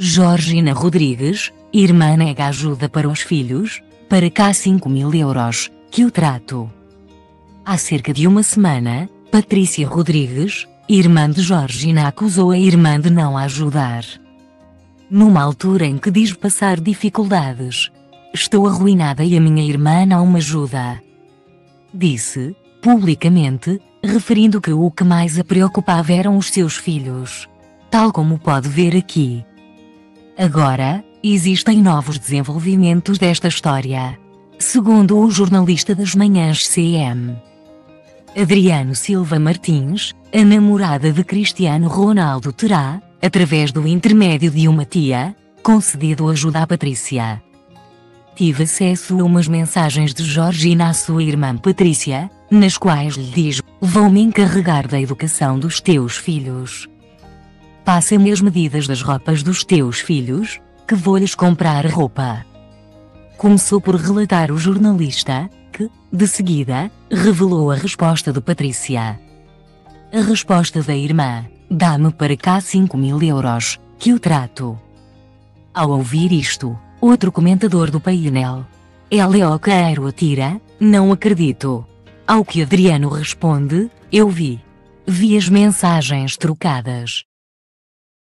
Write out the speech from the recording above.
Georgina Rodríguez, irmã nega ajuda para os filhos, para cá 5.000 euros, que o trato. Há cerca de uma semana, Patrícia Rodríguez, irmã de Georgina, acusou a irmã de não a ajudar. Numa altura em que diz passar dificuldades. Estou arruinada e a minha irmã não me ajuda. Disse, publicamente, referindo que o que mais a preocupava eram os seus filhos. Tal como pode ver aqui. Agora, existem novos desenvolvimentos desta história. Segundo o jornalista das Manhãs CM, Adriano Silva Martins, a namorada de Cristiano Ronaldo terá, através do intermédio de uma tia, concedido ajuda à Patrícia. Tive acesso a umas mensagens de Georgina à sua irmã Patrícia, nas quais lhe diz: vou-me encarregar da educação dos teus filhos. Passa-me as medidas das roupas dos teus filhos, que vou-lhes comprar roupa. Começou por relatar o jornalista, que, de seguida, revelou a resposta de Patrícia. A resposta da irmã: dá-me para cá 5.000 euros, que o trato. Ao ouvir isto, outro comentador do painel: ela é o que atira, não acredito. Ao que Adriano responde: eu vi as mensagens trocadas.